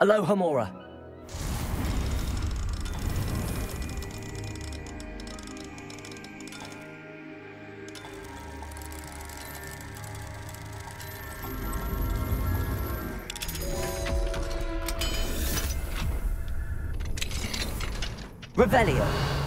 Aloha Mora. Revelio.